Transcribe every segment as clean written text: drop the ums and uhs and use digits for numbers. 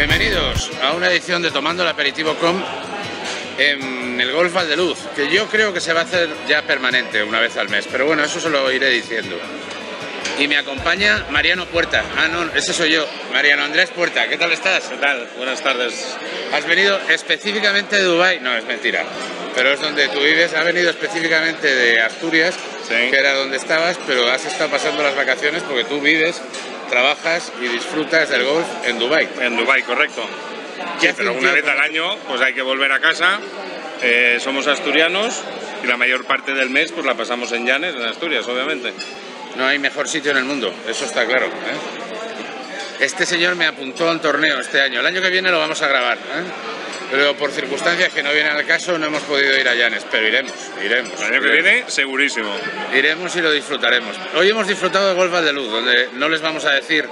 Bienvenidos a una edición de Tomando el Aperitivo con en el Golf Valdeluz, que yo creo que se va a hacer ya permanente una vez al mes, pero bueno, eso se lo iré diciendo. Y me acompaña Mariano Puerta. Ah, no, ese soy yo, Mariano Andrés Puerta. ¿Qué tal estás? ¿Qué tal? Buenas tardes. ¿Has venido específicamente de Dubái? No, es mentira, pero es donde tú vives. Has venido específicamente de Asturias, sí, que era donde estabas, pero has estado pasando las vacaciones porque tú vives, trabajas y disfrutas del golf en Dubái. En Dubái, correcto. Sí, pero una vez al año pues hay que volver a casa. Somos asturianos y la mayor parte del mes pues la pasamos en Llanes, en Asturias, obviamente. No hay mejor sitio en el mundo, eso está claro, ¿eh? Este señor me apuntó a un torneo este año. El año que viene lo vamos a grabar, ¿eh? Pero por circunstancias que no vienen al caso no hemos podido ir a Llanes, pero iremos. El año que viene, segurísimo. Iremos y lo disfrutaremos. Hoy hemos disfrutado de Golf Valdeluz, donde no les vamos a decir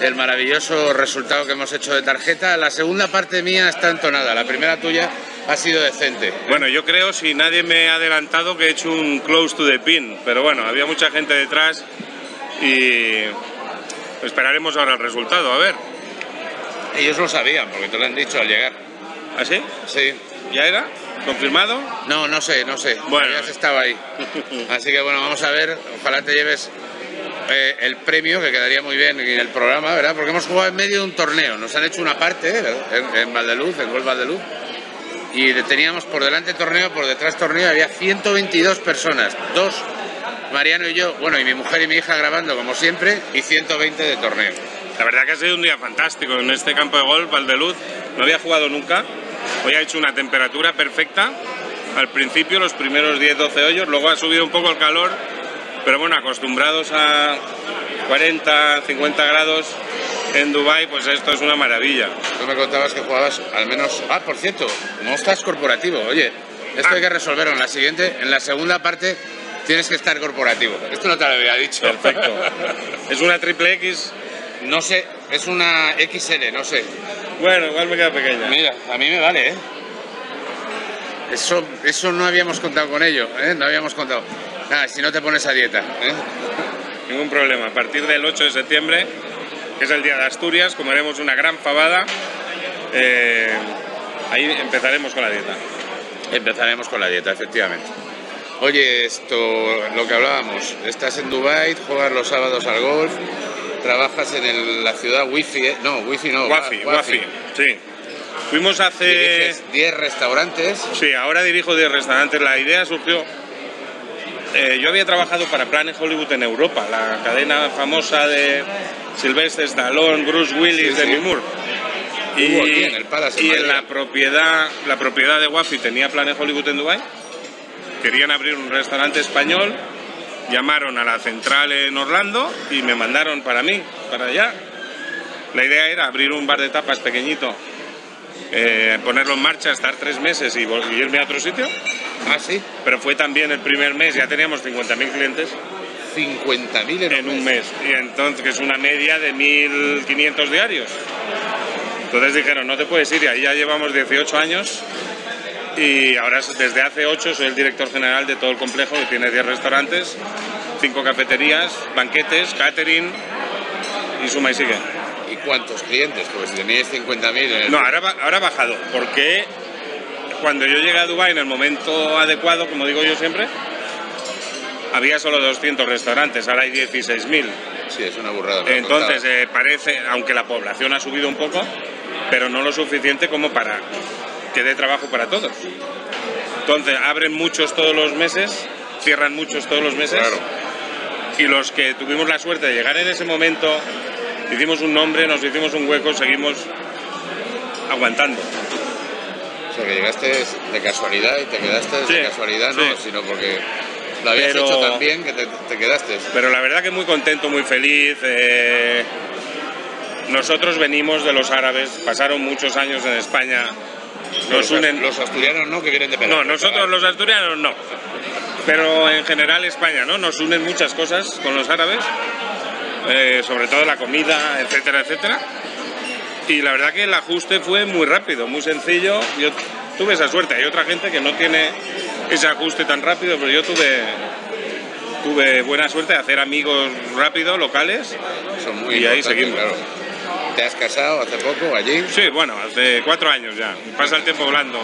el maravilloso resultado que hemos hecho de tarjeta. La segunda parte mía está entonada, la primera tuya ha sido decente. Bueno, yo creo, si nadie me ha adelantado, que he hecho un close to the pin, pero bueno, había mucha gente detrás y esperaremos ahora el resultado, a ver. Ellos lo sabían, porque te lo han dicho al llegar. ¿Ah, sí? Sí. ¿Ya era? ¿Confirmado? No, no sé. Bueno. Ya estaba ahí. Así que bueno, vamos a ver, ojalá te lleves el premio, que quedaría muy bien en el programa, ¿verdad? Porque hemos jugado en medio de un torneo, nos han hecho una parte, ¿verdad? En Valdeluz, en Golf Valdeluz, y teníamos por delante torneo, por detrás torneo, había 122 personas, dos, Mariano y yo, bueno, y mi mujer y mi hija grabando como siempre, y 120 de torneo. La verdad que ha sido un día fantástico en este campo de golf, Valdeluz, no había jugado nunca, hoy ha hecho una temperatura perfecta, al principio los primeros 10-12 hoyos, luego ha subido un poco el calor, pero bueno, acostumbrados a 40-50 grados en Dubái, pues esto es una maravilla. Tú me contabas que jugabas al menos... Ah, por cierto, no estás corporativo, oye, esto hay que resolverlo en la siguiente, en la segunda parte tienes que estar corporativo, esto no te lo había dicho. Perfecto. ¿Es una triple X? No sé, es una XL, no sé. Bueno, igual me queda pequeña. Mira, a mí me vale, ¿eh? Eso no habíamos contado con ello, ¿eh? No habíamos contado. Nada, si no te pones a dieta, ¿eh? Ningún problema, a partir del 8 de septiembre... que es el día de Asturias, comeremos una gran fabada, ahí empezaremos con la dieta. Empezaremos con la dieta, efectivamente. Oye, esto, lo que hablábamos, estás en Dubái, juegas los sábados al golf, trabajas en la ciudad Wafi, sí. Fuimos hace... ¿Diriges 10 restaurantes? Sí, ahora dirijo 10 restaurantes, la idea surgió... yo había trabajado para Planet Hollywood en Europa, la cadena famosa de Sylvester Stallone, Bruce Willis, sí, sí. Demi Moore. Y en la propiedad de Wafi tenía Planet Hollywood en Dubái. Querían abrir un restaurante español, llamaron a la central en Orlando y me mandaron para allá. La idea era abrir un bar de tapas pequeñito, ponerlo en marcha, estar 3 meses y irme a otro sitio. Ah, sí. Pero fue también el primer mes, ya teníamos 50.000 clientes. 50.000 en un mes. Y entonces, que es una media de 1.500 diarios. Entonces dijeron, no te puedes ir, y ahí ya llevamos 18 años. Y ahora, desde hace 8, soy el director general de todo el complejo, que tiene 10 restaurantes, 5 cafeterías, banquetes, catering y suma y sigue. ¿Y cuántos clientes? Pues si tenías 50.000... No, ahora ha bajado, porque cuando yo llegué a Dubái en el momento adecuado, como digo yo siempre, había solo 200 restaurantes, ahora hay 16.000. Sí, es una burrada. Entonces, parece, aunque la población ha subido un poco, pero no lo suficiente como para que dé trabajo para todos. Entonces, abren muchos todos los meses, cierran muchos todos los meses. Claro. Y los que tuvimos la suerte de llegar en ese momento, hicimos un nombre, nos hicimos un hueco, seguimos aguantando. O sea, que llegaste de casualidad y te quedaste sí, de casualidad, no, sí, sino porque... Lo habías hecho tan bien que te quedaste. Pero la verdad que muy contento, muy feliz. Nosotros venimos de los árabes, pasaron muchos años en España. Nos unen... Los asturianos no, que vienen de Perú. No, nosotros los asturianos no. Pero en general España, ¿no? Nos unen muchas cosas con los árabes, sobre todo la comida, etcétera, etcétera. Y la verdad que el ajuste fue muy rápido, muy sencillo. Yo tuve esa suerte. Hay otra gente que no tiene ese ajuste tan rápido, pero yo tuve buena suerte de hacer amigos rápido, locales, y ahí seguimos. Claro. ¿Te has casado hace poco allí? Sí, bueno, hace 4 años ya. Pasa el tiempo volando.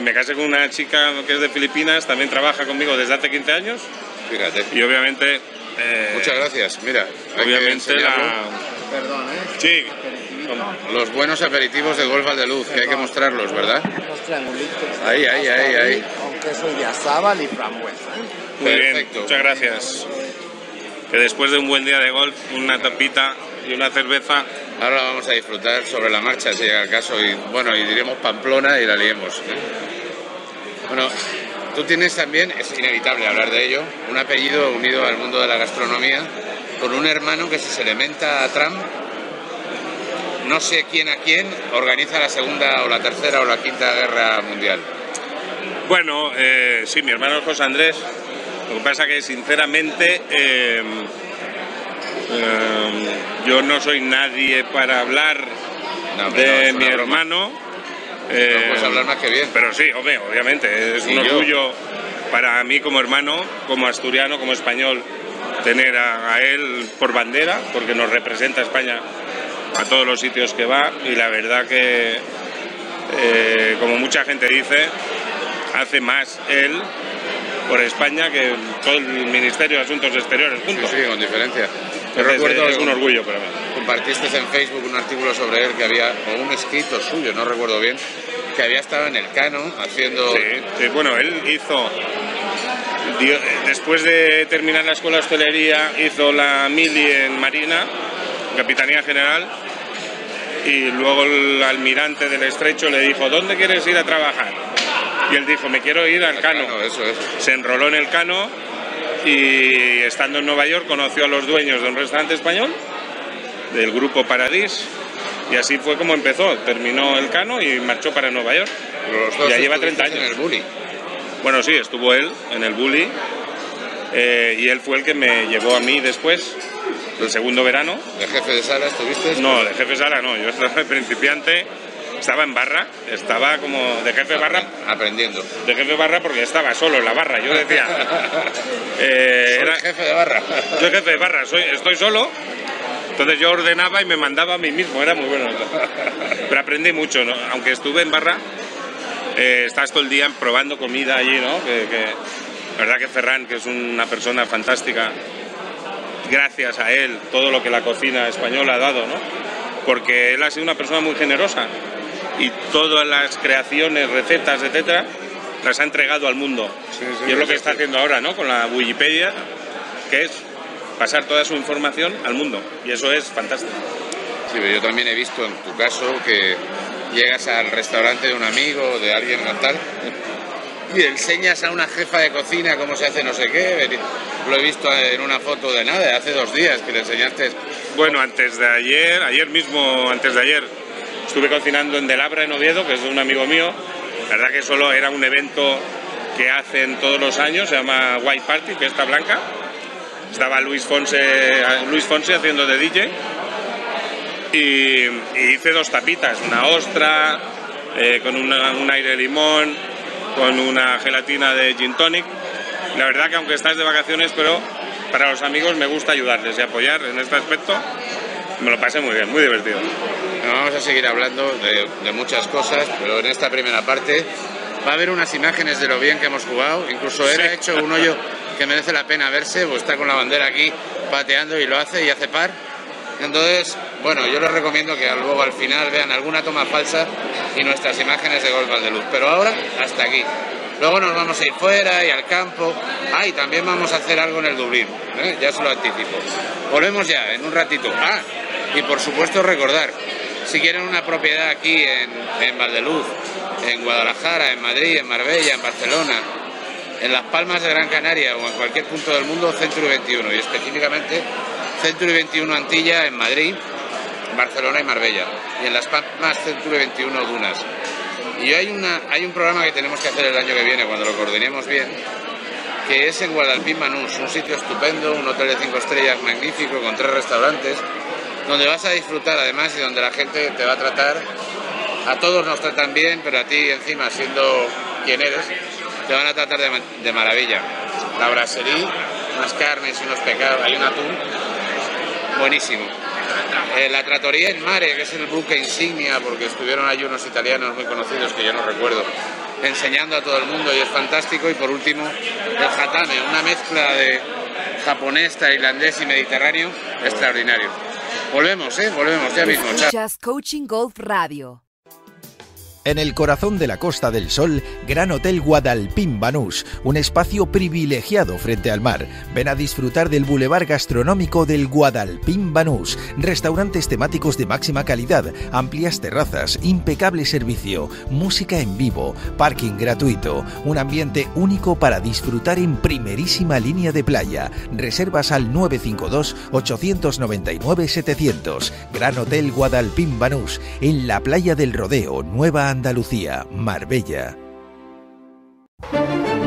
Me casé con una chica que es de Filipinas, también trabaja conmigo desde hace 15 años. Fíjate. Y obviamente... muchas gracias, mira. Obviamente la... Perdón, ¿eh? Sí. Los buenos aperitivos de Golf Valdeluz, que hay que mostrarlos, ¿verdad? Los triangulitos. Ahí, ahí, ahí, ahí. Con queso de azábal y frambuesa. Muy bien, muchas gracias. Que después de un buen día de golf, una tapita y una cerveza... Ahora vamos a disfrutar sobre la marcha, si llega el caso, y bueno, y diremos Pamplona y la liemos. Bueno, tú tienes también, es inevitable hablar de ello, un apellido unido al mundo de la gastronomía, con un hermano que se segmenta a Trump, no sé quién a quién, organiza la segunda o la tercera o la quinta guerra mundial. Bueno, sí, mi hermano José Andrés, lo que pasa que sinceramente... yo no soy nadie para hablar de mi hermano. No puedes hablar más que bien. Pero sí, hombre, obviamente, es un orgullo para mí como hermano, como asturiano, como español, tener a él por bandera, porque nos representa a España a todos los sitios que va. Y la verdad que, como mucha gente dice, hace más él por España que todo el Ministerio de Asuntos Exteriores juntos. Sí, sí, con diferencia. Yo recuerdo, es un orgullo para mí. Compartiste en Facebook un artículo sobre él que había, o un escrito suyo, no recuerdo bien, que había estado en el Cano haciendo... Sí, bueno, él hizo, después de terminar la escuela de hostelería, hizo la mili en Marina, Capitanía General, y luego el almirante del Estrecho le dijo, ¿dónde quieres ir a trabajar? Y él dijo, me quiero ir al Cano. Se enroló en el Cano y estando en Nueva York conoció a los dueños de un restaurante español, del grupo Paradis, y así fue como empezó. Terminó el Cano y marchó para Nueva York. Ya lleva 30 años. En el Bulli. Bueno, sí, estuvo él en el Bulli, y él fue el que me llevó a mí después, el segundo verano. ¿De jefe de sala estuviste? No, de jefe de sala no, yo estaba de principiante. Estaba en barra, estaba como de jefe barra. Aprendiendo. De jefe barra porque estaba solo en la barra, yo decía. Era jefe de barra. Yo jefe de barra, estoy solo. Entonces yo ordenaba y me mandaba a mí mismo, era muy bueno. Pero aprendí mucho, ¿no? Aunque estuve en barra, estás todo el día probando comida allí, ¿no? La verdad que Ferran, que es una persona fantástica, gracias a él, todo lo que la cocina española ha dado, ¿no? Porque él ha sido una persona muy generosa. Y todas las creaciones, recetas, etcétera, las ha entregado al mundo. Sí, sí, y es lo que está haciendo ahora, ¿no? Con la Wikipedia, que es pasar toda su información al mundo. Y eso es fantástico. Sí, pero yo también he visto en tu caso que llegas al restaurante de un amigo, de alguien o tal, y enseñas a una jefa de cocina cómo se hace no sé qué. Lo he visto en una foto de nada, hace 2 días que le enseñaste. Bueno, antes de ayer, antes de ayer, estuve cocinando en Delabra, en Oviedo, que es de un amigo mío. La verdad que solo era un evento que hacen todos los años, se llama White Party, Fiesta Blanca. Estaba Luis Fonse haciendo de DJ. Y hice 2 tapitas, una ostra, con un aire de limón, con una gelatina de gin tonic. La verdad que aunque estás de vacaciones, pero para los amigos me gusta ayudarles y apoyar en este aspecto. Me lo pasé muy bien, muy divertido. Bueno, vamos a seguir hablando de muchas cosas, pero en esta primera parte va a haber unas imágenes de lo bien que hemos jugado. Incluso él ha hecho un hoyo que merece la pena verse, o está con la bandera aquí pateando y lo hace, y hace par. Entonces, bueno, yo les recomiendo que luego al final vean alguna toma falsa y nuestras imágenes de Golf Valdeluz. Pero ahora, hasta aquí. Luego nos vamos a ir fuera y al campo. Ah, y también vamos a hacer algo en el Dublín, ¿eh? Ya se lo anticipo. Volvemos ya, en un ratito. Ah, y por supuesto recordar, si quieren una propiedad aquí en Valdeluz, en Guadalajara, en Madrid, en Marbella, en Barcelona, en Las Palmas de Gran Canaria o en cualquier punto del mundo, Century 21, y específicamente Century 21 Antilla en Madrid, Barcelona y Marbella, y en Las Palmas Century 21 Dunas. Y hay un programa que tenemos que hacer el año que viene, cuando lo coordinemos bien, que es en Golf Valdeluz, un sitio estupendo, un hotel de 5 estrellas magnífico, con 3 restaurantes, donde vas a disfrutar además y donde la gente te va a tratar, a todos nos tratan bien, pero a ti encima, siendo quien eres, te van a tratar de maravilla. La brasserie, unas carnes y unos pescados, hay un atún buenísimo. La Trattoria en Mare, que es el buque insignia, porque estuvieron allí unos italianos muy conocidos que yo no recuerdo, enseñando a todo el mundo y es fantástico. Y por último, el Hatame, una mezcla de japonés, tailandés y mediterráneo extraordinario. Volvemos, volvemos ya mismo. Escuchas Coaching Golf Radio. En el corazón de la Costa del Sol, Gran Hotel Guadalpín Banús, un espacio privilegiado frente al mar. Ven a disfrutar del bulevar gastronómico del Guadalpín Banús, restaurantes temáticos de máxima calidad, amplias terrazas, impecable servicio, música en vivo, parking gratuito, un ambiente único para disfrutar en primerísima línea de playa. Reservas al 952-899-700. Gran Hotel Guadalpín Banús, en la playa del Rodeo, Nueva Andalucía, Marbella.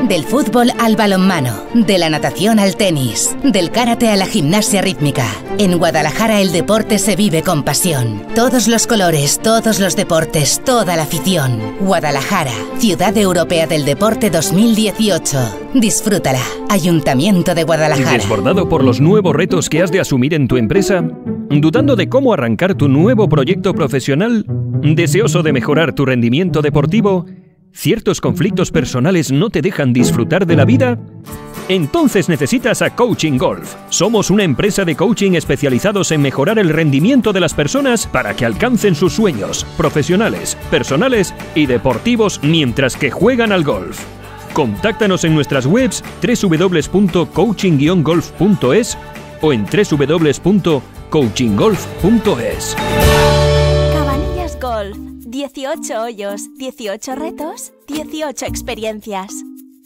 Del fútbol al balonmano, de la natación al tenis, del karate a la gimnasia rítmica. En Guadalajara el deporte se vive con pasión. Todos los colores, todos los deportes, toda la afición. Guadalajara, Ciudad Europea del Deporte 2018. Disfrútala. Ayuntamiento de Guadalajara. ¿Desbordado por los nuevos retos que has de asumir en tu empresa? ¿Dudando de cómo arrancar tu nuevo proyecto profesional? ¿Deseoso de mejorar tu rendimiento deportivo? ¿Ciertos conflictos personales no te dejan disfrutar de la vida? Entonces necesitas a Coaching Golf. Somos una empresa de coaching especializados en mejorar el rendimiento de las personas para que alcancen sus sueños profesionales, personales y deportivos mientras que juegan al golf. Contáctanos en nuestras webs www.coaching-golf.es o en www.coachinggolf.es. 18 hoyos, 18 retos, 18 experiencias.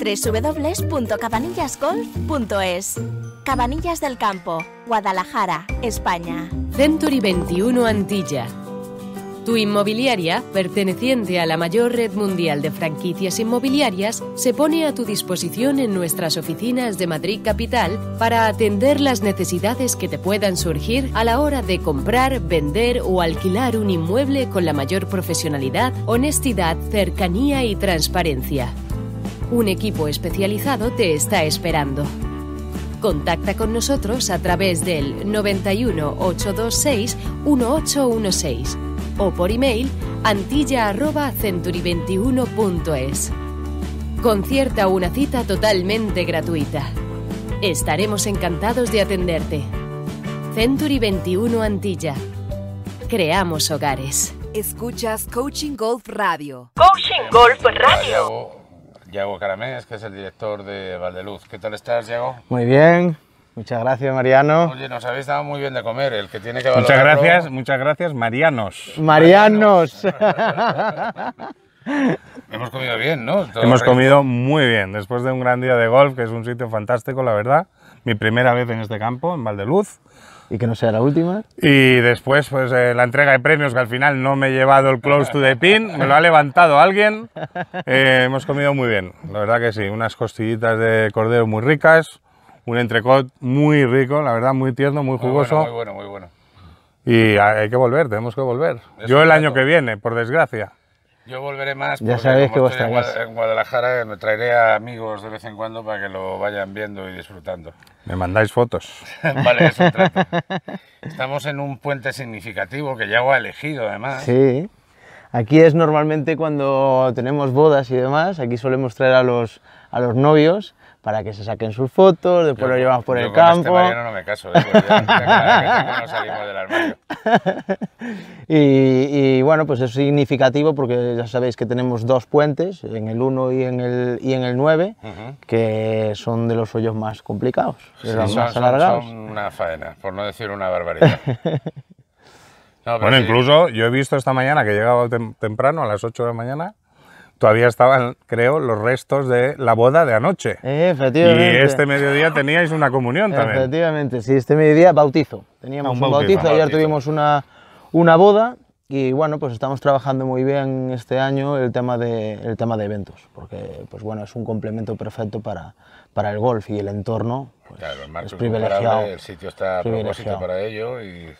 www.cabanillasgolf.es. Cabanillas del Campo, Guadalajara, España. Century 21 Antilla. Tu inmobiliaria, perteneciente a la mayor red mundial de franquicias inmobiliarias, se pone a tu disposición en nuestras oficinas de Madrid Capital para atender las necesidades que te puedan surgir a la hora de comprar, vender o alquilar un inmueble con la mayor profesionalidad, honestidad, cercanía y transparencia. Un equipo especializado te está esperando. Contacta con nosotros a través del 91 826 1816. O por email antilla@century21.es. Concierta una cita totalmente gratuita. Estaremos encantados de atenderte. Century 21 Antilla. Creamos hogares. Escuchas Coaching Golf Radio. Coaching Golf Radio. Yago Caramés, que es el director de Valdeluz. ¿Qué tal estás, Yago? Muy bien. Muchas gracias, Mariano. Oye, nos habéis dado muy bien de comer, el que tiene que valorarlo. Muchas gracias, Marianos. Hemos comido bien, ¿no? Hemos comido muy bien, después de un gran día de golf, que es un sitio fantástico, la verdad. Mi primera vez en este campo, en Valdeluz. Y que no sea la última. Y después, pues, la entrega de premios, que al final no me he llevado el close to the pin, me lo ha levantado alguien. Hemos comido muy bien, la verdad que sí. Unas costillitas de cordero muy ricas. Un entrecot muy rico, la verdad, muy tierno, muy jugoso. Muy bueno. Y hay que volver, tenemos que volver. Yo el año que viene, por desgracia. Yo volveré más, porque ya sabéis que vos estáis en Guadalajara, me traeré a amigos de vez en cuando para que lo vayan viendo y disfrutando. Me mandáis fotos. Vale, eso trata. Estamos en un puente significativo que Yago ha elegido, además. Sí. Aquí es normalmente cuando tenemos bodas y demás, aquí solemos traer a los novios para que se saquen sus fotos, después lo llevamos por el campo. Yo con este Mariano no me caso, pues ya no salimos del armario. Y bueno, pues es significativo porque ya sabéis que tenemos dos puentes, en el 1 y en el 9, que son de los hoyos más complicados, de los más alargados. Son una faena, por no decir una barbaridad. No, bueno, incluso yo he visto esta mañana que he llegado temprano, a las 8 de la mañana, todavía estaban, creo, los restos de la boda de anoche. Efectivamente. Y este mediodía teníais una comunión también. Efectivamente, sí, este mediodía bautizo. Teníamos un bautizo, ayer tuvimos una boda Y bueno, pues estamos trabajando muy bien este año el tema de eventos, porque pues bueno, es un complemento perfecto para el golf y el entorno. Pues, claro, el marco es privilegiado. El sitio está a propósito para ello y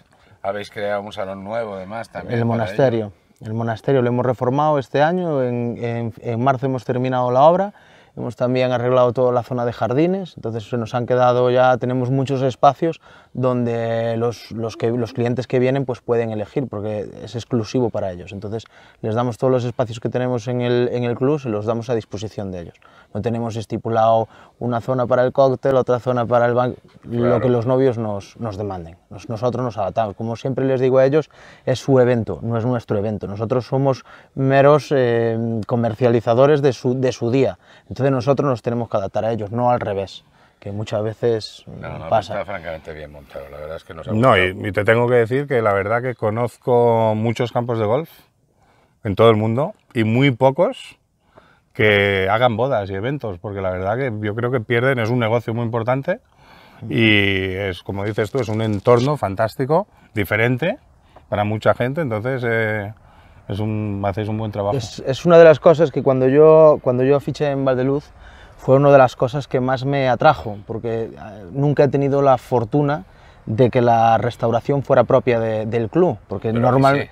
habéis creado un salón nuevo además también. El monasterio. El monasterio lo hemos reformado este año, en marzo hemos terminado la obra, hemos también arreglado toda la zona de jardines, entonces se nos han quedado ya, tenemos muchos espacios donde los clientes que vienen pues pueden elegir, porque es exclusivo para ellos, entonces les damos todos los espacios que tenemos en el club, se los damos a disposición de ellos. No tenemos estipulado una zona para el cóctel, otra zona para el banco, claro. Lo que los novios nos demanden, nosotros nos adaptamos, como siempre les digo a ellos, es su evento, no es nuestro evento, nosotros somos meros comercializadores de su día, entonces nosotros nos tenemos que adaptar a ellos, no al revés, que muchas veces pasa. No, está francamente bien montado, la verdad es que nos ha gustado. No, y te tengo que decir que la verdad que conozco muchos campos de golf en todo el mundo y muy pocos que hagan bodas y eventos, porque la verdad que yo creo que pierden, es un negocio muy importante y es, como dices tú, es un entorno fantástico, diferente para mucha gente, entonces... hacéis un buen trabajo. Es una de las cosas que cuando yo fiché en Valdeluz fue una de las cosas que más me atrajo, porque nunca he tenido la fortuna de que la restauración fuera propia del club, porque normalmente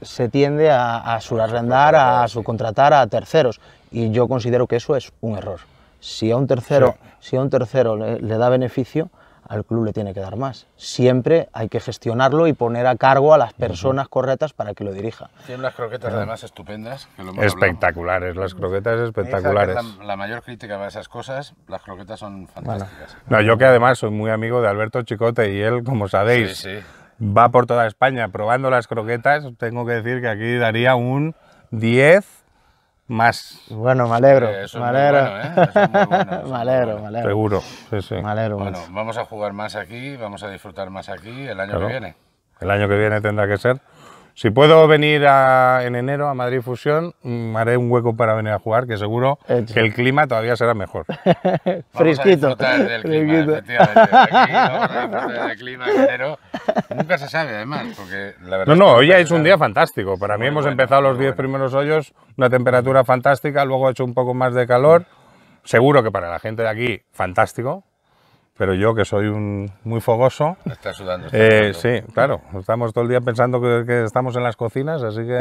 se tiende a subarrendar, a subcontratar a terceros, y yo considero que eso es un error. Si a un tercero, le da beneficio, al club le tiene que dar más. Siempre hay que gestionarlo y poner a cargo a las personas correctas para que lo dirija. Tiene unas croquetas además estupendas. Que lo hemos espectaculares, las croquetas espectaculares. La mayor crítica para esas cosas, las croquetas son fantásticas. Bueno. No, yo que además soy muy amigo de Alberto Chicote y él, como sabéis, va por toda España probando las croquetas. Tengo que decir que aquí daría un 10 más. Bueno, me alegro. Eso me alegro. Me alegro. Seguro. Sí, sí. Me alegro. Bueno, vamos a jugar más aquí, vamos a disfrutar más aquí el año que viene. El año que viene tendrá que ser. Si puedo venir en enero a Madrid Fusión, haré un hueco para venir a jugar, que seguro que el clima todavía será mejor. Fresquito. El clima en enero nunca se sabe, además. Porque la verdad hoy es un día fantástico. Para mí hemos empezado los 10 primeros hoyos, una temperatura fantástica, luego ha hecho un poco más de calor. Seguro que para la gente de aquí, fantástico. Pero yo, que soy muy fogoso... Está sudando. Sí, claro. Estamos todo el día pensando que estamos en las cocinas, así que...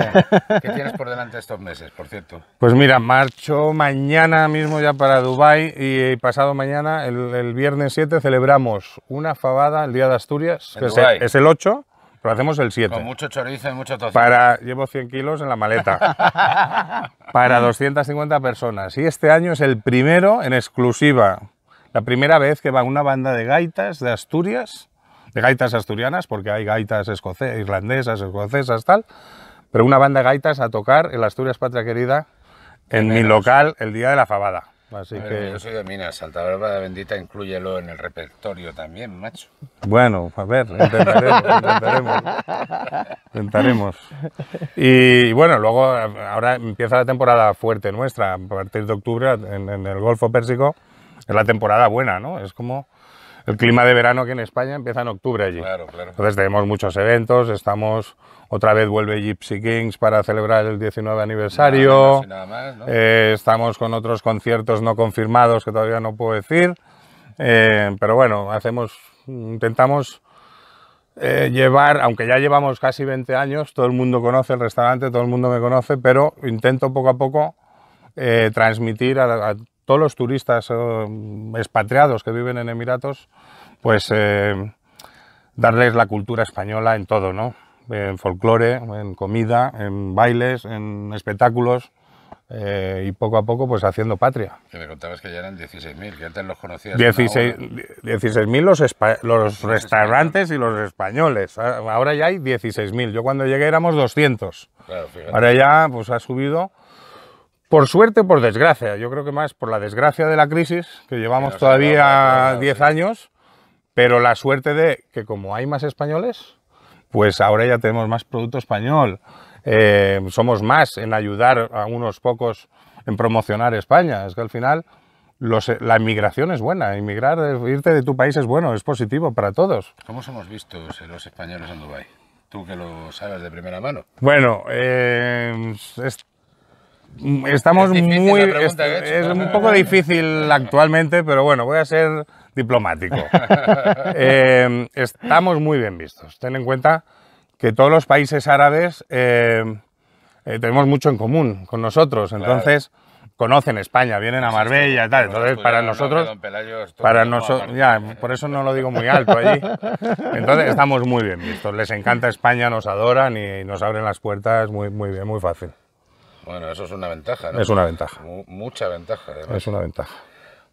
¿Qué tienes por delante estos meses, por cierto? Pues mira, marcho mañana mismo ya para Dubái y pasado mañana, el viernes 7, celebramos una fabada, el Día de Asturias, que es el 8, pero hacemos el 7. Con mucho chorizo y mucho tocino. Llevo 100 kilos en la maleta. Para 250 personas. Y este año es el primero en exclusiva. La primera vez que va una banda de gaitas de Asturias, de gaitas asturianas, porque hay gaitas irlandesas, escocesas, tal, pero una banda de gaitas a tocar en Asturias Patria Querida en mi local el día de la fabada. Así que... Yo soy de Minas, Santa Bárbara Bendita, inclúyelo en el repertorio también, macho. Bueno, a ver, intentaremos. Y bueno, luego ahora empieza la temporada fuerte nuestra, a partir de octubre en el Golfo Pérsico. Es la temporada buena, ¿no? Es como el clima de verano que en España empieza en octubre allí. Claro, claro. Entonces tenemos muchos eventos, otra vez vuelve Gypsy Kings para celebrar el 19 aniversario. Nada más, ¿no? Estamos con otros conciertos no confirmados que todavía no puedo decir. Pero bueno, intentamos llevar, aunque ya llevamos casi 20 años, todo el mundo conoce el restaurante, todo el mundo me conoce, pero intento poco a poco transmitir a todos los turistas expatriados que viven en Emiratos, pues darles la cultura española en todo, ¿no? En folclore, en comida, en bailes, en espectáculos y poco a poco pues haciendo patria. Que me contabas que ya eran 16.000, que antes los conocías. 16.000 los restaurantes y los españoles. Ahora ya hay 16.000. Yo cuando llegué éramos 200. Claro, ahora ya pues ha subido. Por suerte o por desgracia, yo creo que más por la desgracia de la crisis, que llevamos todavía 10 años, pero la suerte de que como hay más españoles, pues ahora ya tenemos más producto español, somos más en ayudar a unos pocos en promocionar España, es que al final la inmigración es buena, irte de tu país es bueno, es positivo para todos. ¿Cómo somos vistos los españoles en Dubái? Tú que lo sabes de primera mano. Bueno, estamos muy... Es un poco difícil actualmente, pero bueno, voy a ser diplomático. Estamos muy bien vistos. Ten en cuenta que todos los países árabes tenemos mucho en común con nosotros, entonces... Claro. Conocen España, vienen a Marbella y tal, entonces para nosotros, ya, por eso no lo digo muy alto allí, entonces estamos muy bien vistos, les encanta España, nos adoran y nos abren las puertas muy bien, muy fácil. Bueno, eso es una ventaja, ¿no? Es una ventaja. Mucha ventaja, además. Es una ventaja.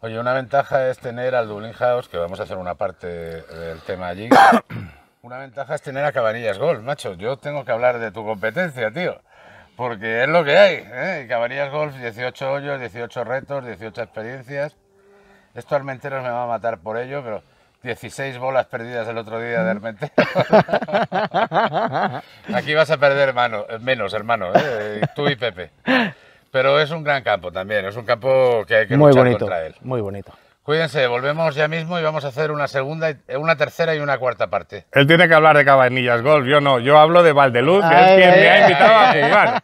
Oye, una ventaja es tener al Dublín House, que vamos a hacer una parte del tema allí, una ventaja es tener a Cabanillas Golf, macho, yo tengo que hablar de tu competencia, tío. Porque es lo que hay, ¿eh? Cabanillas Golf, 18 hoyos, 18 retos, 18 experiencias. Esto Armenteros me va a matar por ello, pero 16 bolas perdidas el otro día de Armenteros. Aquí vas a perder menos, hermano, ¿eh? Tú y Pepe. Pero es un gran campo también, es un campo que hay que luchar contra él. Muy bonito. Cuídense, volvemos ya mismo y vamos a hacer una segunda, una tercera y una cuarta parte. Él tiene que hablar de Cabanillas Golf, yo no. Yo hablo de Valdeluz, que es quien me ha invitado a jugar.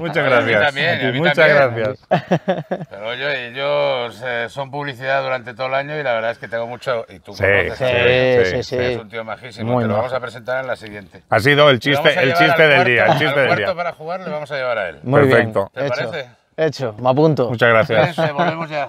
Muchas gracias. Muchas gracias. Pero oye, ellos son publicidad durante todo el año y la verdad es que tengo mucho... Y tú sí. Es un tío majísimo. Te lo vamos a presentar en la siguiente. Ha sido el chiste del día. Al cuarto para jugar le vamos a llevar a él. Muy perfecto. Bien. ¿Te parece? Hecho, me apunto. Muchas gracias. Cuídense, volvemos ya.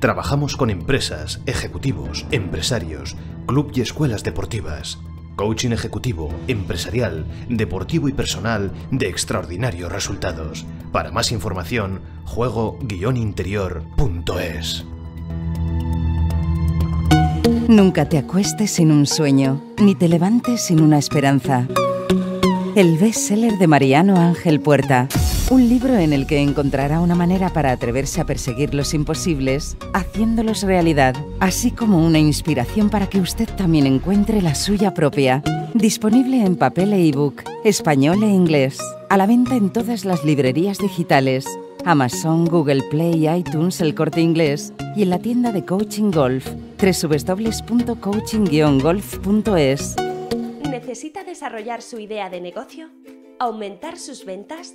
Trabajamos con empresas, ejecutivos, empresarios, club y escuelas deportivas. Coaching ejecutivo, empresarial, deportivo y personal de extraordinarios resultados. Para más información, juego-interior.es. Nunca te acuestes sin un sueño, ni te levantes sin una esperanza. El bestseller de Mariano Ángel Puerta. Un libro en el que encontrará una manera para atreverse a perseguir los imposibles, haciéndolos realidad, así como una inspiración para que usted también encuentre la suya propia. Disponible en papel e ebook, español e inglés. A la venta en todas las librerías digitales, Amazon, Google Play, iTunes, El Corte Inglés y en la tienda de Coaching Golf, www.coaching-golf.es. ¿Necesita desarrollar su idea de negocio? ¿Aumentar sus ventas?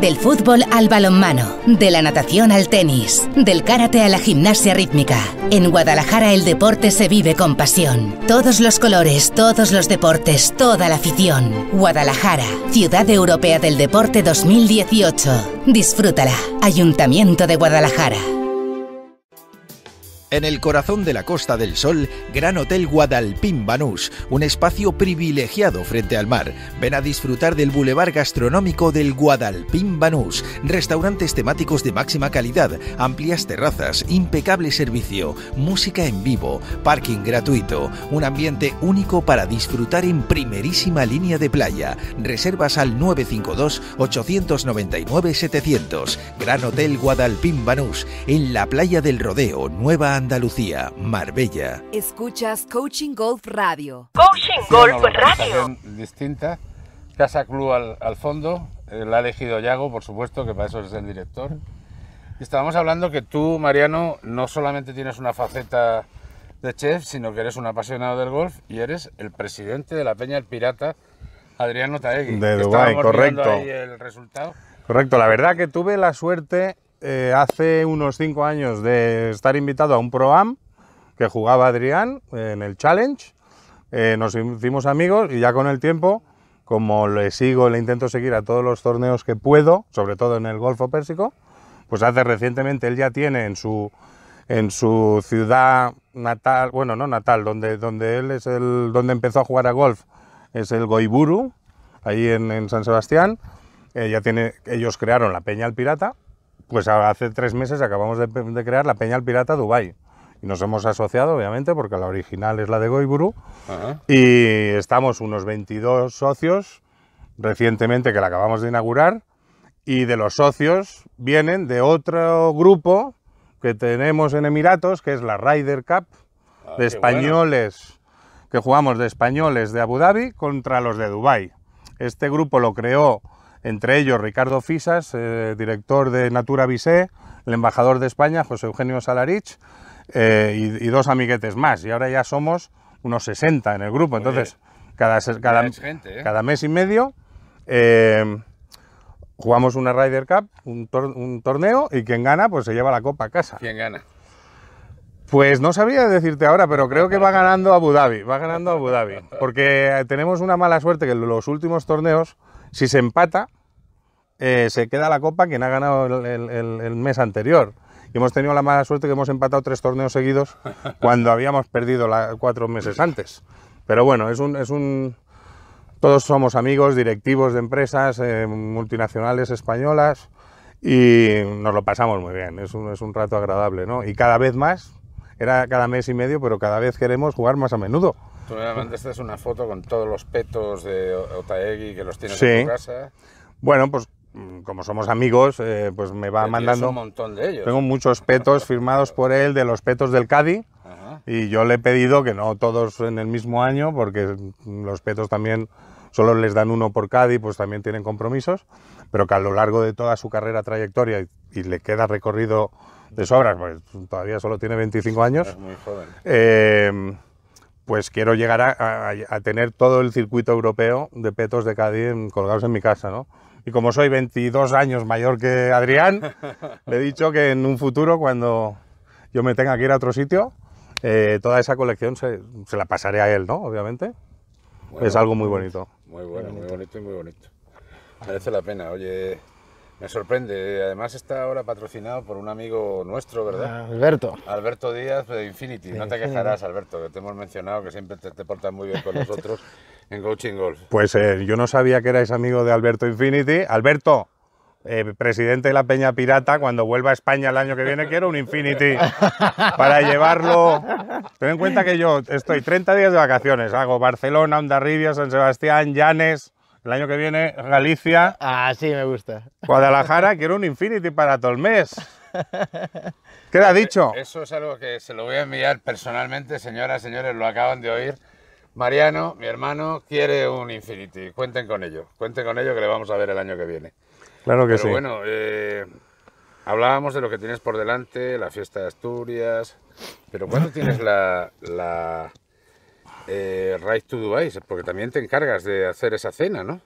Del fútbol al balonmano, de la natación al tenis, del karate a la gimnasia rítmica. En Guadalajara el deporte se vive con pasión. Todos los colores, todos los deportes, toda la afición. Guadalajara, Ciudad Europea del Deporte 2018. Disfrútala. Ayuntamiento de Guadalajara. En el corazón de la Costa del Sol, Gran Hotel Guadalpín Banús, un espacio privilegiado frente al mar. Ven a disfrutar del bulevar gastronómico del Guadalpín Banús, restaurantes temáticos de máxima calidad, amplias terrazas, impecable servicio, música en vivo, parking gratuito, un ambiente único para disfrutar en primerísima línea de playa. Reservas al 952-899-700. Gran Hotel Guadalpín Banús, en la playa del Rodeo, Nueva Andalucía, Marbella. Escuchas Coaching Golf Radio. Coaching Golf Radio. Distinta, Casa Club al fondo, la ha elegido Yago, por supuesto, que para eso es el director. Y estábamos hablando que tú, Mariano, no solamente tienes una faceta de chef, sino que eres un apasionado del golf y eres el presidente de la Peña del Pirata, Adrián Otaegui. De Dubái, correcto. Ahí el resultado. Correcto, la verdad que tuve la suerte... hace unos 5 años de estar invitado a un Pro-Am que jugaba Adrián en el Challenge, nos hicimos amigos y ya con el tiempo, como le sigo, le intento seguir a todos los torneos que puedo, sobre todo en el Golfo Pérsico, pues hace recientemente él ya tiene en su en su ciudad natal, bueno, no natal, donde él es donde empezó a jugar a golf, es el Goiburu, ahí en San Sebastián. Ellos crearon la Peña del Pirata, pues hace 3 meses acabamos de crear la Peña del Pirata Dubái. Y nos hemos asociado, obviamente, porque la original es la de Goiburu. Ajá. Y estamos unos 22 socios, recientemente, que la acabamos de inaugurar, y de los socios vienen de otro grupo que tenemos en Emiratos, que es la Ryder Cup, de españoles, bueno, que jugamos de españoles de Abu Dhabi contra los de Dubái. Este grupo lo creó, entre ellos, Ricardo Fisas, director de Natura Visé, el embajador de España, José Eugenio Salarich, y 2 amiguetes más, y ahora ya somos unos 60 en el grupo. Entonces, cada mes y medio jugamos una Ryder Cup, un torneo, y quien gana pues se lleva la copa a casa. ¿Quién gana? Pues no sabría decirte ahora, pero creo que va ganando Abu Dhabi, porque tenemos una mala suerte que en los últimos torneos, si se empata, se queda la copa quien ha ganado el mes anterior. Y hemos tenido la mala suerte que hemos empatado 3 torneos seguidos cuando habíamos perdido 4 meses antes. Pero bueno, todos somos amigos, directivos de empresas multinacionales españolas, y nos lo pasamos muy bien. Es un rato agradable, ¿no? Y cada vez más, era cada mes y medio, pero cada vez queremos jugar más a menudo. Tú me mandaste una foto con todos los petos de Otaegui que los tienes, sí, en tu casa. Bueno, pues como somos amigos, pues me va mandando un montón de ellos. Tengo muchos petos firmados por él, de los petos del Cádiz. Ajá. Y yo le he pedido que no todos en el mismo año, porque los petos también solo les dan uno por Cádiz, pues también tienen compromisos, pero que a lo largo de toda su carrera, trayectoria, y le queda recorrido de sobras, pues todavía solo tiene 25 años, es muy joven. Pues quiero llegar a tener todo el circuito europeo de petos de Cádiz colgados en mi casa, ¿no? Y como soy 22 años mayor que Adrián, le he dicho que en un futuro, cuando yo me tenga que ir a otro sitio, toda esa colección se la pasaré a él, ¿no? Obviamente. Bueno, es algo muy bonito. Muy bueno, muy bonito y muy bonito. Merece la pena. Oye, me sorprende. Además está ahora patrocinado por un amigo nuestro, ¿verdad? Alberto. Alberto Díaz de Infinity. No te quejarás, Alberto, que te hemos mencionado, que siempre te portas muy bien con nosotros. En Coaching Golf. Pues yo no sabía que erais amigo de Alberto Infinity. Alberto, presidente de la Peña Pirata, cuando vuelva a España el año que viene, quiero un Infinity para llevarlo. Ten en cuenta que yo estoy 30 días de vacaciones. Hago Barcelona, Hondarribia, San Sebastián, Llanes. El año que viene, Galicia. Ah, sí, me gusta. Guadalajara, quiero un Infinity para todo el mes. Queda dicho. Eso es algo que se lo voy a enviar personalmente, señoras, señores, lo acaban de oír. Mariano, mi hermano, quiere un Infinity. Cuenten con ello que le vamos a ver el año que viene. Claro que sí. Pero bueno, hablábamos de lo que tienes por delante, la fiesta de Asturias, pero ¿cuándo tienes la Race to Dubai? Porque también te encargas de hacer esa cena, ¿no?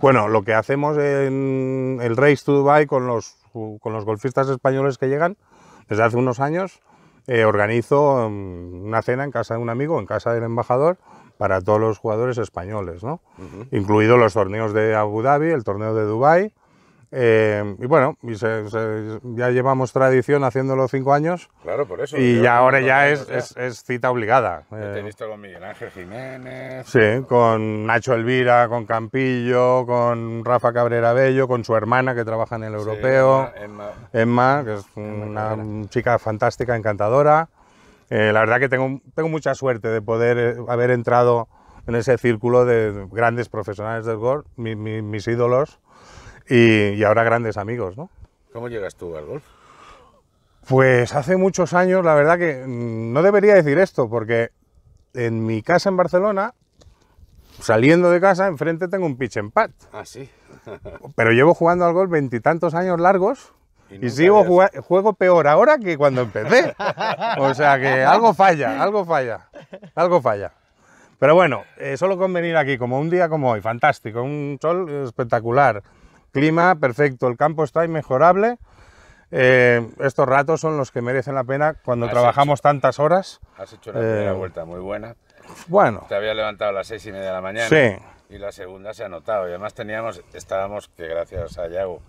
Bueno, lo que hacemos en el Race to Dubai con los golfistas españoles que llegan desde hace unos años. Organizo una cena en casa de un amigo, en casa del embajador, para todos los jugadores españoles, ¿no? Uh-huh. Incluidos los torneos de Abu Dhabi, el torneo de Dubái. Y bueno, ya llevamos tradición haciéndolo 5 años. Claro, por eso. Y ya ahora ya es cita obligada. Te he visto con Miguel Ángel Jiménez. Sí, con Nacho Elvira, con Campillo, con Rafa Cabrera Bello, con su hermana que trabaja en el europeo. Sí, Emma, que es una chica fantástica, encantadora. La verdad que tengo mucha suerte de poder haber entrado en ese círculo de grandes profesionales del golf, mis ídolos y ahora grandes amigos, ¿no? ¿Cómo llegas tú al golf? Pues hace muchos años, la verdad que no debería decir esto, porque en mi casa en Barcelona, saliendo de casa, enfrente tengo un pitch and pad. Ah, sí. Pero llevo jugando al golf 20 y tantos años largos. Y sigo juego peor ahora que cuando empecé. O sea que algo falla. Pero bueno, solo con venir aquí, como un día como hoy, fantástico, un sol espectacular, clima perfecto, el campo está inmejorable. Estos ratos son los que merecen la pena cuando trabajamos tantas horas. Has hecho una primera vuelta muy buena. Bueno. Te había levantado a las 6:30 de la mañana. Sí. Y la segunda se ha notado. Y además estábamos, que gracias a Yago,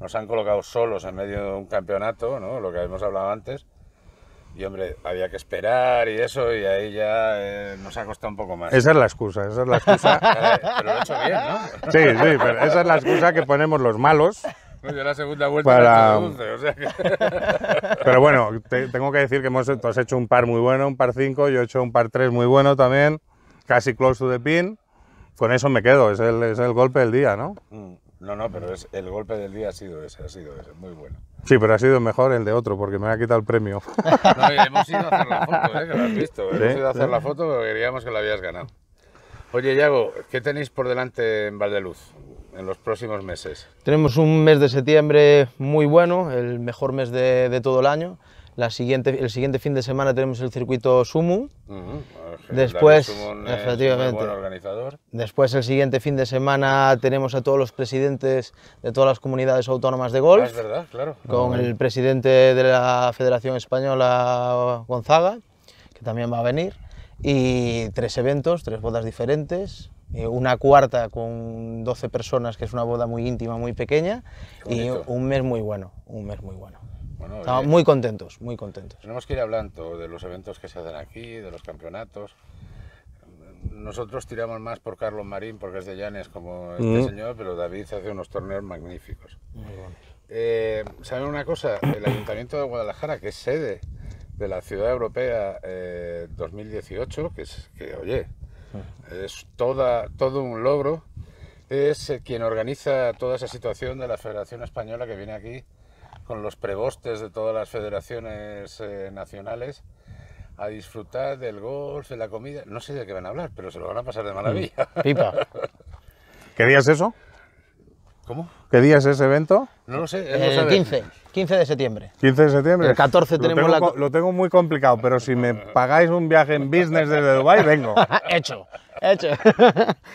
nos han colocado solos en medio de un campeonato, ¿no? Lo que habíamos hablado antes, Y hombre, había que esperar y eso, y ahí ya nos ha costado un poco más. Esa es la excusa, esa es la excusa. Pero lo he hecho bien, ¿no? Sí, sí, pero esa es la excusa que ponemos los malos. No, yo la segunda vuelta para... la traduce, o sea que... Pero bueno, tengo que decir que tú has hecho un par muy bueno, un par 5, yo he hecho un par 3 muy bueno también, casi close to the pin. Con eso me quedo, es el golpe del día, ¿no? No, no, pero el golpe del día ha sido ese, muy bueno. Sí, pero ha sido mejor el de otro, porque me ha quitado el premio. No, y hemos ido a hacer la foto, que lo has visto. Hemos ido a hacer la foto porque queríamos que la habías ganado. Oye, Iago, ¿qué tenéis por delante en Valdeluz en los próximos meses? Tenemos un mes de septiembre muy bueno, el mejor mes de todo el año. El siguiente fin de semana tenemos el circuito Sumu. Después, efectivamente, buen organizador. Después, el siguiente fin de semana tenemos a todos los presidentes de todas las comunidades autónomas de golf. Es verdad, claro. Con el presidente de la Federación Española, Gonzaga, que también va a venir. Y 3 eventos, 3 bodas diferentes. Una cuarta con 12 personas, que es una boda muy íntima, muy pequeña. Y un mes muy bueno, un mes muy bueno. Bueno, estamos muy contentos, muy contentos. Tenemos que ir hablando de los eventos que se hacen aquí, de los campeonatos. Nosotros tiramos más por Carlos Marín, porque es de Llanes, como este señor, pero David hace unos torneos magníficos. ¿Saben una cosa? El Ayuntamiento de Guadalajara, que es sede de la Ciudad Europea 2018, que oye, es todo un logro, es quien organiza toda esa situación de la Federación Española que viene aquí con los prebostes de todas las federaciones nacionales a disfrutar del golf, de la comida. No sé de qué van a hablar, pero se lo van a pasar de maravilla. Pipa. ¿Qué día es eso? ¿Cómo? ¿Qué día es ese evento? No lo sé. El 15 de septiembre. 15 de septiembre. El 14 tenemos Lo tengo muy complicado, pero si me pagáis un viaje en business desde Dubái, vengo. Hecho.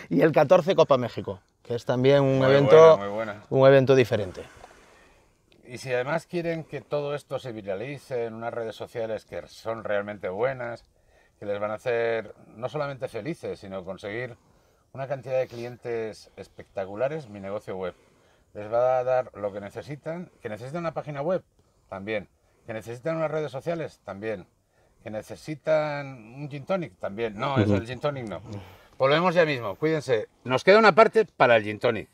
Y el 14 Copa México, que es también un evento diferente. Y si además quieren que todo esto se viralice en unas redes sociales que son realmente buenas, que les van a hacer no solamente felices, sino conseguir una cantidad de clientes espectaculares, mi negocio web les va a dar lo que necesitan una página web, también, que necesitan unas redes sociales, también, que necesitan un gin tonic, también. No, eso el gin tonic no. Volvemos ya mismo, cuídense. Nos queda una parte para el gin tonic.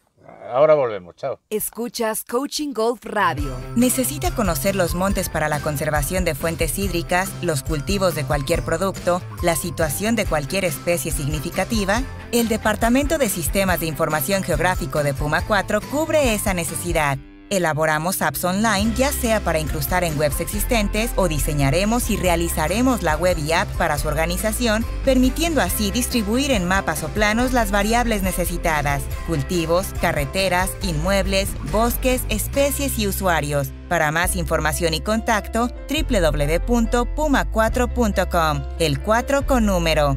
Ahora volvemos, chao. Escuchas Coaching Golf Radio. ¿Necesita conocer los montes para la conservación de fuentes hídricas, los cultivos de cualquier producto, la situación de cualquier especie significativa? El Departamento de Sistemas de Información Geográfico de Puma 4 cubre esa necesidad. Elaboramos apps online, ya sea para incrustar en webs existentes o diseñaremos y realizaremos la web y app para su organización, permitiendo así distribuir en mapas o planos las variables necesitadas, cultivos, carreteras, inmuebles, bosques, especies y usuarios. Para más información y contacto, www.puma4.com, el 4 con número.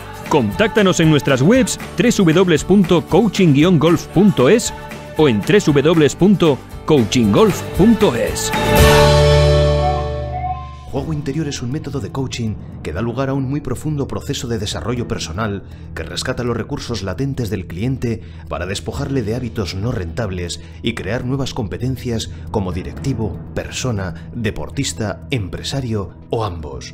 Contáctanos en nuestras webs www.coaching-golf.es o en www.coachinggolf.es. Juego interior es un método de coaching que da lugar a un muy profundo proceso de desarrollo personal que rescata los recursos latentes del cliente para despojarle de hábitos no rentables y crear nuevas competencias como directivo, persona, deportista, empresario o ambos.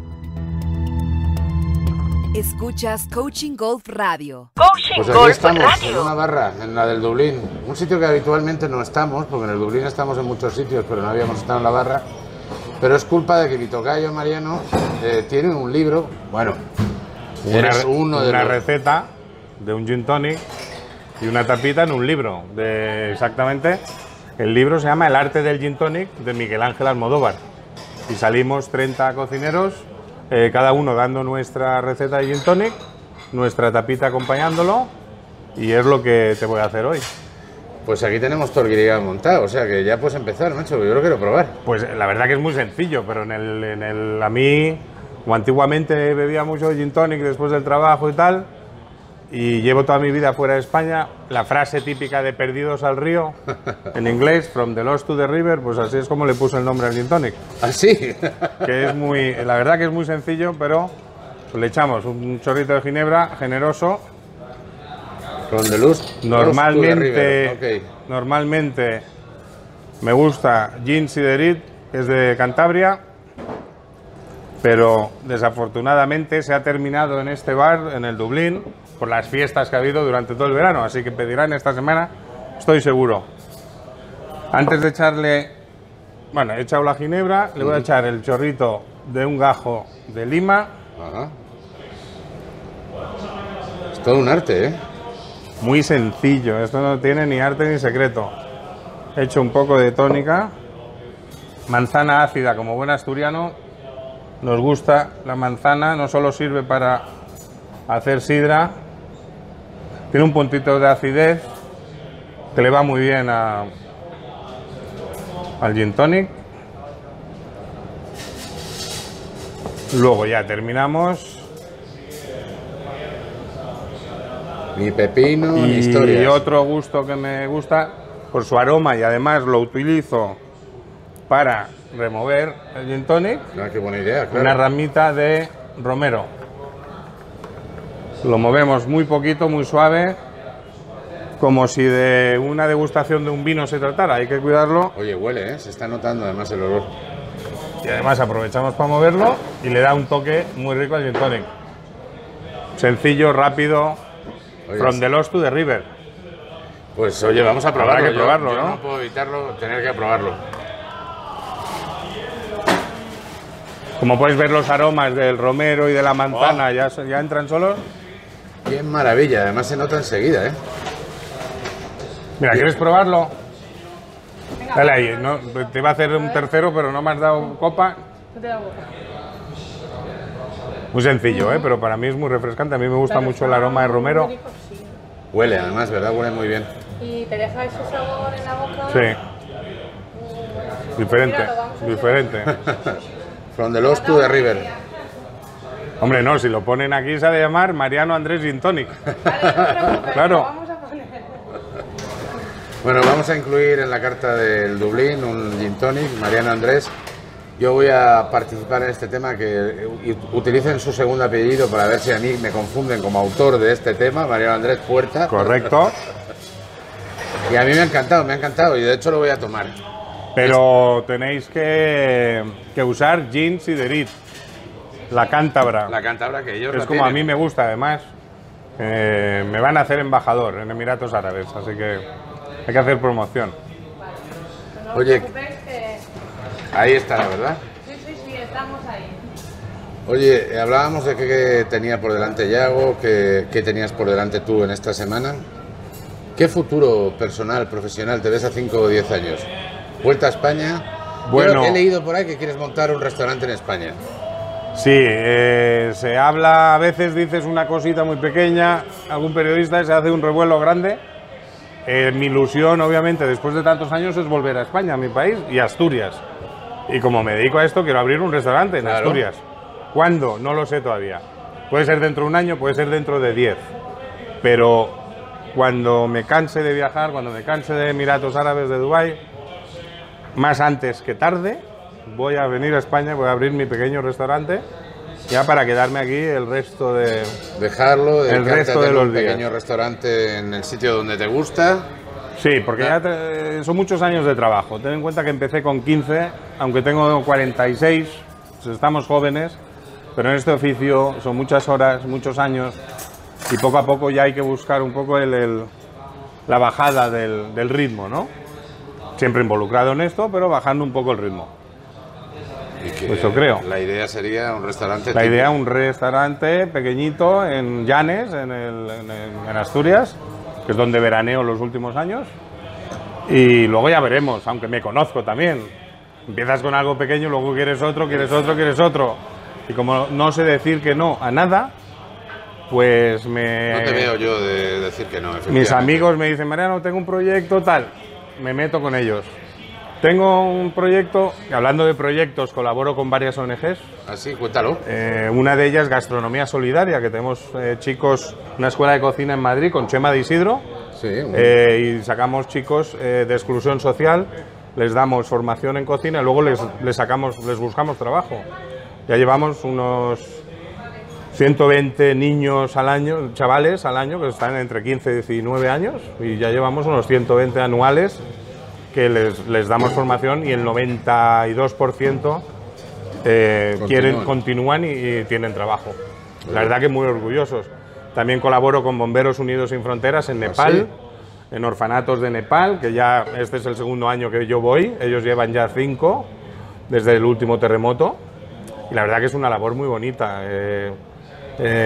Escuchas Coaching Golf Radio. Pues aquí estamos, en una barra, en la del Dublín. Un sitio que habitualmente no estamos, porque en el Dublín estamos en muchos sitios, pero no habíamos estado en la barra. Pero es culpa de que mi tocayo Mariano tiene un libro, bueno, una receta de un gin tonic y una tapita en un libro, de exactamente. El libro se llama El arte del gin tonic, de Miguel Ángel Almodóvar. Y salimos 30 cocineros, cada uno dando nuestra receta de gin tonic, nuestra tapita acompañándolo, y es lo que te voy a hacer hoy. Pues aquí tenemos torguirigá montado, o sea que ya puedes empezar, macho, yo lo quiero probar. Pues la verdad que es muy sencillo, pero a mí, como antiguamente bebía mucho gin tonic después del trabajo y tal, y llevo toda mi vida fuera de España, la frase típica de perdidos al río, en inglés, From the Lost to the River, pues así es como le puse el nombre al gin tonic. ¿Ah, sí? Que es muy, la verdad que es muy sencillo, pero le echamos un chorrito de ginebra generoso. From the Lost normalmente, okay. Normalmente me gusta gin Siderit, que es de Cantabria, pero desafortunadamente se ha terminado en este bar, en el Dublín, por las fiestas que ha habido durante todo el verano, así que pedirán esta semana, estoy seguro. Antes de echarle, bueno, he echado la ginebra, le voy a echar el chorrito de un gajo de lima. Ajá. Es todo un arte, ¿eh? Muy sencillo, esto no tiene ni arte ni secreto. He hecho un poco de tónica, manzana ácida, como buen asturiano nos gusta la manzana, no solo sirve para hacer sidra, tiene un puntito de acidez que le va muy bien al gin tonic. Luego ya terminamos. Ni pepino, ni historias. Y otro gusto que me gusta por su aroma, y además lo utilizo para remover el gin tonic. Ah, qué buena idea, claro. Una ramita de romero. Lo movemos muy poquito, muy suave, como si de una degustación de un vino se tratara. Hay que cuidarlo. Oye, huele, ¿eh? Se está notando además el olor. Y además aprovechamos para moverlo y le da un toque muy rico al gin tonic. Sencillo, rápido. From the Lost to the River. Pues oye, vamos a probarlo. Habrá que probarlo, yo ¿no? No puedo evitarlo, tener que probarlo. Como podéis ver, los aromas del romero y de la manzana ya entran solos. Qué maravilla, además se nota enseguida, ¿eh? Mira, ¿quieres probarlo? Dale ahí, ¿no? Te iba a hacer un tercero, pero no me has dado copa. No te he dado copa. Muy sencillo, ¿eh? Pero para mí es muy refrescante. A mí me gusta mucho el aroma de romero. Rico, sí. Huele, además, ¿verdad? Huele muy bien. Y te deja ese sabor en la boca. Sí. Diferente, diferente. From the Lost to the River. Hombre, no, si lo ponen aquí se ha de llamar Mariano Andrés Gin Tonic. Claro. Bueno, vamos a incluir en la carta del Dublín un Gin Tonic, Mariano Andrés. Yo voy a participar en este tema, que utilicen su segundo apellido para ver si a mí me confunden como autor de este tema, Mariano Andrés Puerta. Correcto. Y a mí me ha encantado, y de hecho lo voy a tomar. Pero tenéis que usar gin Siderit, la cántabra. La cántabra que ellos la tienen. Es como a mí me gusta, además. Me van a hacer embajador en Emiratos Árabes, así que hay que hacer promoción. Oye... Ahí está, la verdad. Sí, sí, sí, estamos ahí. Oye, hablábamos de qué tenía por delante Yago, qué tenías por delante tú en esta semana. ¿Qué futuro personal, profesional te ves a 5 o 10 años? ¿Vuelta a España? Bueno, he leído por ahí que quieres montar un restaurante en España. Sí, se habla, a veces dices una cosita muy pequeña, algún periodista se hace un revuelo grande. Mi ilusión, obviamente, después de tantos años es volver a España, a mi país y a Asturias. Y como me dedico a esto, quiero abrir un restaurante en Asturias. ¿Cuándo? No lo sé todavía. Puede ser dentro de un año, puede ser dentro de 10. Pero cuando me canse de viajar, cuando me canse de Emiratos Árabes, de Dubái, más antes que tarde, voy a venir a España, voy a abrir mi pequeño restaurante, ya para quedarme aquí el resto de... Dejarlo, el resto de los días. Pequeño restaurante en el sitio donde te gusta. Sí, porque ya son muchos años de trabajo. Ten en cuenta que empecé con 15, aunque tengo 46, pues estamos jóvenes, pero en este oficio son muchas horas, muchos años, y poco a poco ya hay que buscar un poco la bajada del ritmo, ¿no? Siempre involucrado en esto, pero bajando un poco el ritmo. Eso creo. La idea sería un restaurante... La idea, un restaurante pequeñito en Llanes, en Asturias, que es donde veraneo los últimos años. Y luego ya veremos, aunque me conozco también. Empiezas con algo pequeño, luego quieres otro, quieres otro, quieres otro. Y como no sé decir que no a nada, pues me... No te veo yo de decir que no. Mis amigos me dicen, Mariano, tengo un proyecto tal. Me meto con ellos. Tengo un proyecto, hablando de proyectos, colaboro con varias ONGs. Ah, sí, cuéntalo. Una de ellas, Gastronomía Solidaria, que tenemos chicos, una escuela de cocina en Madrid con Chema de Isidro. Sí. Y sacamos chicos de exclusión social, les damos formación en cocina y luego les buscamos trabajo. Ya llevamos unos 120 niños al año, chavales al año, que están entre 15 y 19 años, y ya llevamos unos 120 anuales que les damos formación, y el 92% continúan y tienen trabajo. La verdad que muy orgullosos. También colaboro con Bomberos Unidos Sin Fronteras en Nepal, en orfanatos de Nepal, que ya este es el segundo año que yo voy. Ellos llevan ya 5 desde el último terremoto, y la verdad que es una labor muy bonita.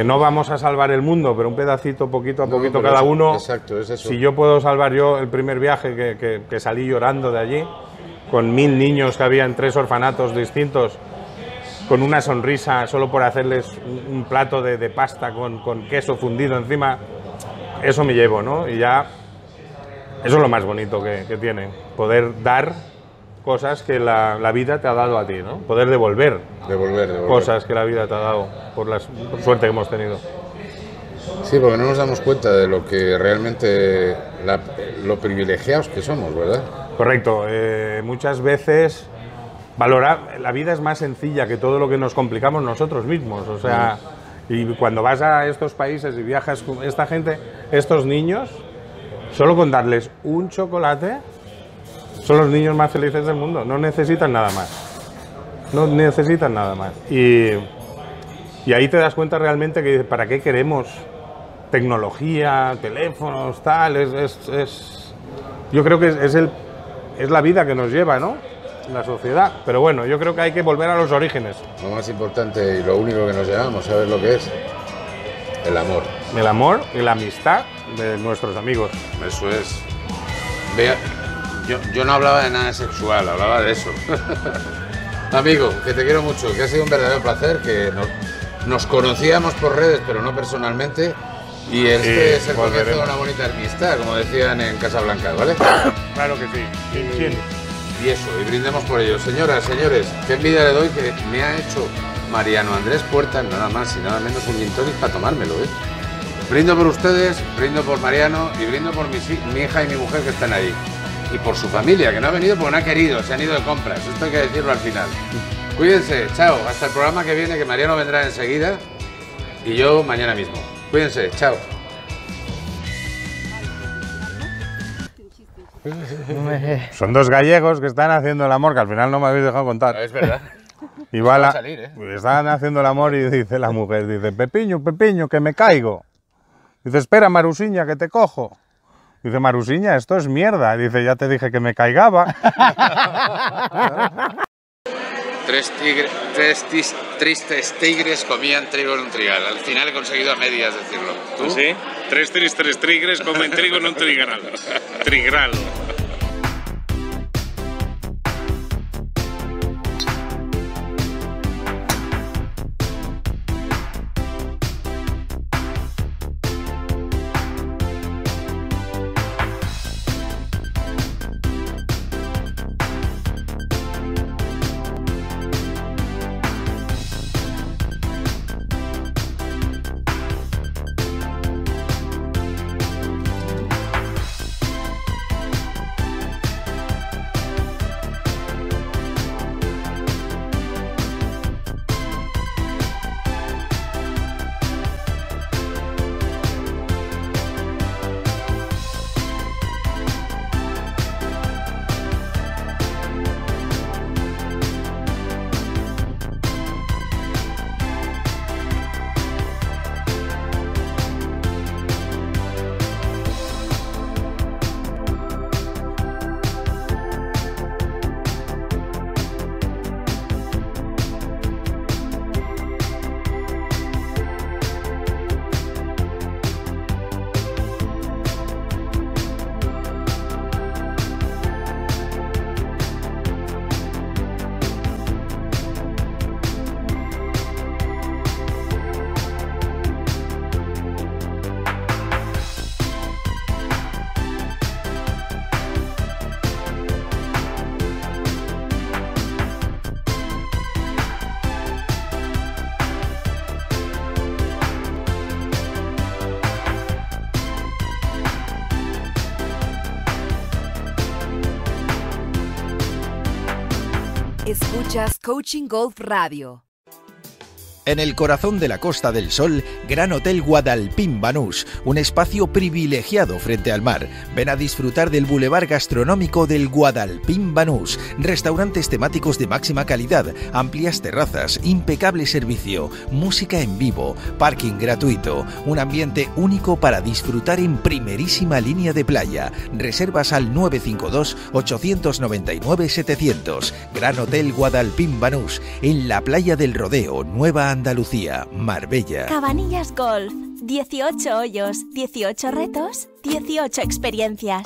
No vamos a salvar el mundo, pero un pedacito, poquito a poquito, cada uno. Exacto, es eso. Si yo puedo salvar, yo el primer viaje que salí llorando de allí, con 1000 niños que había en 3 orfanatos distintos, con una sonrisa, solo por hacerles un plato de pasta con queso fundido encima, eso me llevo, ¿no? Y ya, eso es lo más bonito que tiene, poder dar cosas que la vida te ha dado a ti, ¿no? Poder devolver cosas que la vida te ha dado por la suerte que hemos tenido. Sí, porque no nos damos cuenta de lo que realmente, lo privilegiados que somos, ¿verdad? Correcto. Muchas veces valorar, la vida es más sencilla que todo lo que nos complicamos nosotros mismos. O sea, y cuando vas a estos países y viajas con esta gente, estos niños, solo con darles un chocolate, son los niños más felices del mundo, no necesitan nada más. No necesitan nada más. Y ahí te das cuenta realmente que para qué queremos tecnología, teléfonos, tal. Yo creo que es la vida que nos lleva, ¿no? La sociedad. Pero bueno, yo creo que hay que volver a los orígenes. Lo más importante y lo único que nos llevamos, ¿sabes lo que es? El amor. El amor y la amistad de nuestros amigos. Eso es. Vea. Yo no hablaba de nada sexual, hablaba de eso. Amigo, que te quiero mucho, que ha sido un verdadero placer, que nos conocíamos por redes, pero no personalmente, y este es el comienzo de una bonita amistad, como decían en Casablanca, ¿vale? Claro que sí. Y eso, y brindemos por ello. Señoras, señores, qué envidia le doy que me ha hecho Mariano Andrés Puerta, nada más y nada menos, un gin tonic para tomármelo, ¿eh? Brindo por ustedes, brindo por Mariano, y brindo por mi hija y mi mujer que están ahí. Y por su familia, que no ha venido porque no ha querido, se han ido de compras. Esto hay que decirlo al final. Cuídense, chao. Hasta el programa que viene, que Mariano vendrá enseguida y yo mañana mismo. Cuídense, chao. Son dos gallegos que están haciendo el amor, que al final no me habéis dejado contar. No, es verdad. Y va a salir, ¿eh? Están haciendo el amor y dice la mujer, dice, Pepiño, Pepiño, que me caigo. Dice, espera, Marusiña, que te cojo. Dice, Marusiña, esto es mierda. Dice, ya te dije que me caigaba. Tristes tigres comían trigo en un trigal. Al final he conseguido a medias decirlo. ¿Tú? ¿Sí? Tres tristes tigres comen trigo en un trigal. Trigral. Escuchas Coaching Golf Radio. En el corazón de la Costa del Sol, Gran Hotel Guadalpín Banús, un espacio privilegiado frente al mar. Ven a disfrutar del bulevar gastronómico del Guadalpín Banús, restaurantes temáticos de máxima calidad, amplias terrazas, impecable servicio, música en vivo, parking gratuito, un ambiente único para disfrutar en primerísima línea de playa. Reservas al 952-899-700. Gran Hotel Guadalpín Banús, en la playa del Rodeo, Nueva Andalucía, Marbella. Cabanillas Golf, 18 hoyos, 18 retos, 18 experiencias.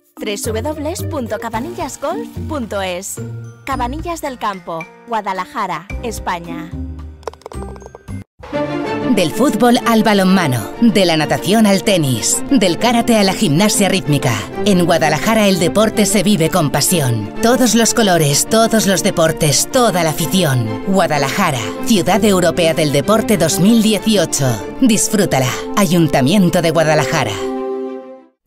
www.cabanillasgolf.es. Cabanillas del Campo, Guadalajara, España. Del fútbol al balonmano, de la natación al tenis, del karate a la gimnasia rítmica. En Guadalajara el deporte se vive con pasión. Todos los colores, todos los deportes, toda la afición. Guadalajara, Ciudad Europea del Deporte 2018. Disfrútala. Ayuntamiento de Guadalajara.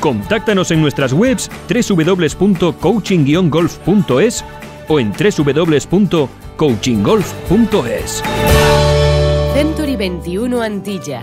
Contáctanos en nuestras webs www.coaching-golf.es o en www.coachinggolf.es. Century 21 Antilla,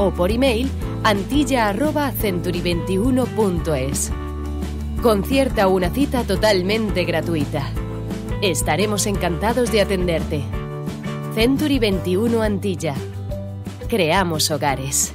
O por email antilla@century21.es. Concierta una cita totalmente gratuita. Estaremos encantados de atenderte. Century 21 Antilla. Creamos hogares.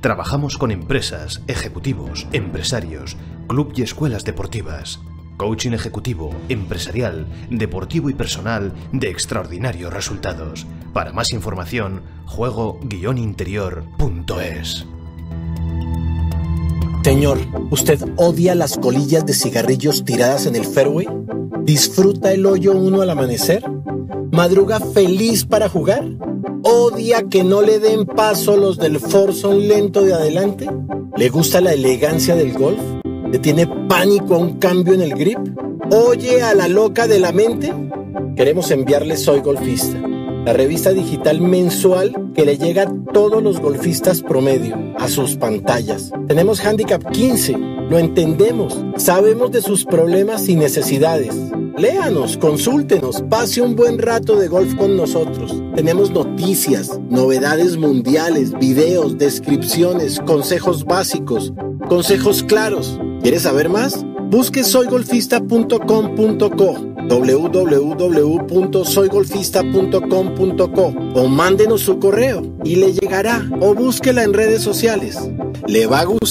Trabajamos con empresas, ejecutivos, empresarios, club y escuelas deportivas. Coaching ejecutivo, empresarial, deportivo y personal de extraordinarios resultados. Para más información, juego-interior.es. Señor, ¿usted odia las colillas de cigarrillos tiradas en el fairway? ¿Disfruta el hoyo 1 al amanecer? ¿Madruga feliz para jugar? ¿Odia que no le den paso los del forzón lento de adelante? ¿Le gusta la elegancia del golf? ¿Le tiene pánico a un cambio en el grip? ¿Oye a la loca de la mente? Queremos enviarle Soy Golfista, la revista digital mensual que le llega a todos los golfistas promedio, a sus pantallas. Tenemos Handicap 15, lo entendemos, sabemos de sus problemas y necesidades. Léanos, consúltenos, pase un buen rato de golf con nosotros. Tenemos noticias, novedades mundiales, videos, descripciones, consejos básicos, consejos claros. ¿Quieres saber más? Busque soygolfista.com.co, www.soygolfista.com.co, o mándenos su correo y le llegará, o búsquela en redes sociales. Le va a gustar.